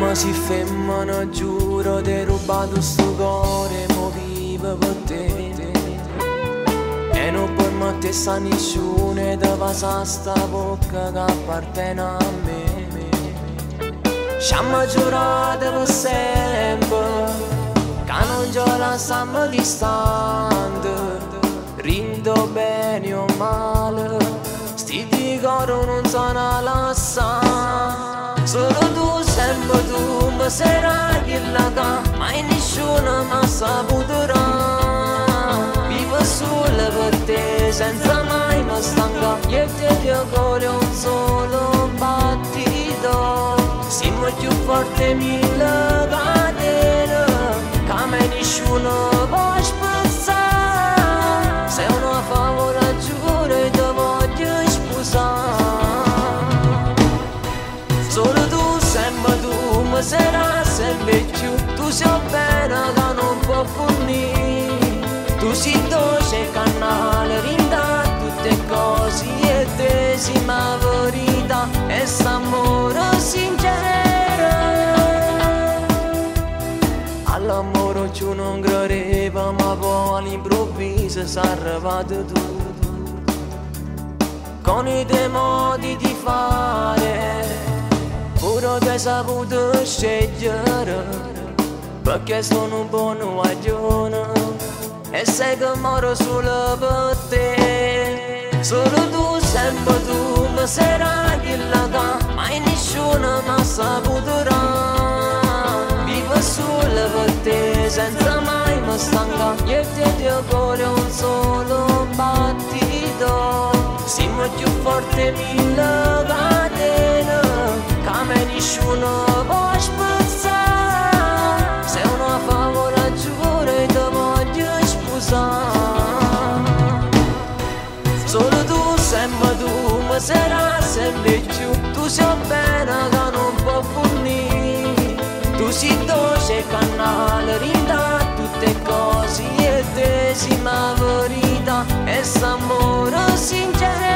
mamma si femma, no giuro, t'è rubato sto cuore, mo vivo per te. E non puoi mettere sa nessuno, da vasa sta bocca che appartiene a me. Ci ha giurato per sempre ca non ci lasciamo distante, rindo bene o male, sti di coro non sono lasciati. Solo tu, sempre tu, mi sarai quella che mai nessuno mi saputerà. Vivo solo per te, senza mai mi stanca, e te ti cuore un solo battito. Siamo più forti mille catene, come nessuno può spezzare. Se una favola giuro ti voglio sposare. Solo tu, sempre tu, mi sarai sempre più. Tu sei bella che non può fornire. Tu sei dolce canale, rinda tutte cose e tesima verità. E s'amore sincero all'amore ciò non credeva, ma poi all'improvviso si è arrivato tutto. Con i tuoi modi di fare, pure tu hai saputo scegliere, perché sono un buon guaglione e sei che moro solo per te. Solo tu, sempre tu, mi sarai quella che mai nessuno mi saputerà. Vivo solo per te, senza mai mi stanca, e te ti cuore un solo battito. Siamo più forti mille catene, come nessuno può spezzare. Se una favola giuro ti voglio sposare. Solo tu, sempre tu, mi sarai sempre più. Tu sei bella che non può fornire. Tu sei dolce canale, rinda tutte cose e tesima verità, e s'amore sincero.